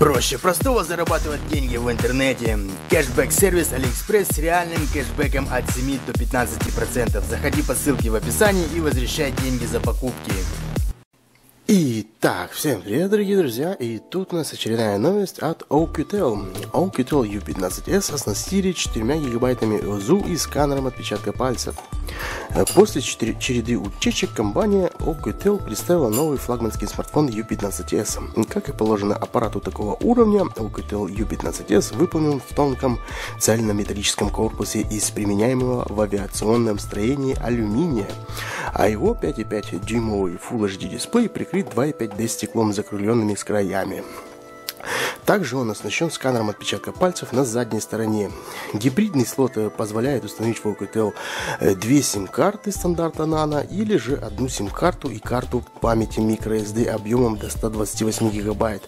Проще простого зарабатывать деньги в интернете. Кэшбэк-сервис AliExpress с реальным кэшбэком от 7 до 15%. Заходи по ссылке в описании и возвращай деньги за покупки. Итак, всем привет, дорогие друзья, и тут у нас очередная новость от Oukitel. Oukitel U15S оснастили 4 гигабайтами ОЗУ и сканером отпечатка пальцев. После череды утечек компания Oukitel представила новый флагманский смартфон U15S. Как и положено аппарату такого уровня, Oukitel U15S выполнен в тонком цельнометаллическом корпусе из применяемого в авиационном строении алюминия, а его 5,5 дюймовый Full HD дисплей прикрыт 2,5D стеклом с закругленными краями. Также он оснащен сканером отпечатка пальцев на задней стороне. Гибридный слот позволяет установить в Oukitel 2 сим-карты стандарта Nano или же одну сим-карту и карту памяти microSD объемом до 128 гигабайт.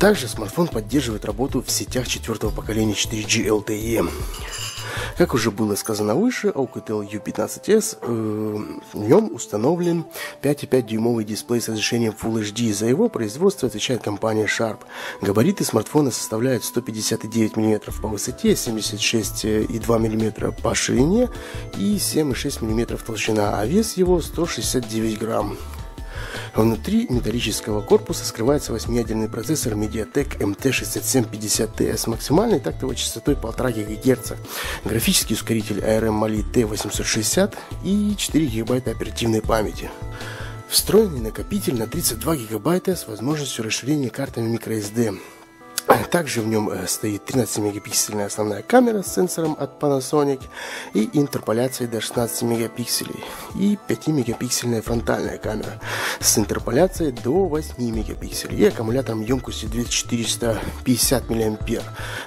Также смартфон поддерживает работу в сетях 4-го поколения 4G LTE. Как уже было сказано выше, Oukitel U15S, в нем установлен 5,5 дюймовый дисплей с разрешением Full HD. За его производство отвечает компания Sharp. Габариты смартфона составляют 159 мм по высоте, 76,2 мм по ширине и 7,6 мм толщина, а вес его 169 грамм. Внутри металлического корпуса скрывается 8-ядерный процессор Mediatek MT6750TS максимальной тактовой частотой 1,5 ГГц, графический ускоритель ARM Mali-T860 и 4 ГБ оперативной памяти. Встроенный накопитель на 32 ГБ с возможностью расширения картами microSD. Также в нем стоит 13-мегапиксельная основная камера с сенсором от Panasonic и интерполяцией до 16 мегапикселей и 5-мегапиксельная фронтальная камера с интерполяцией до 8 мегапикселей и аккумулятором емкостью 2450 мА.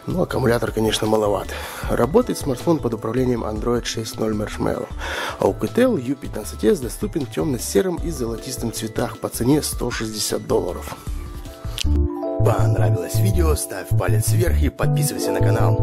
Но аккумулятор, конечно, маловат. Работает смартфон под управлением Android 6.0 Marshmallow. Oukitel U15S доступен в темно-сером и золотистом цветах по цене $160. Понравилось видео? Ставь палец вверх и подписывайся на канал.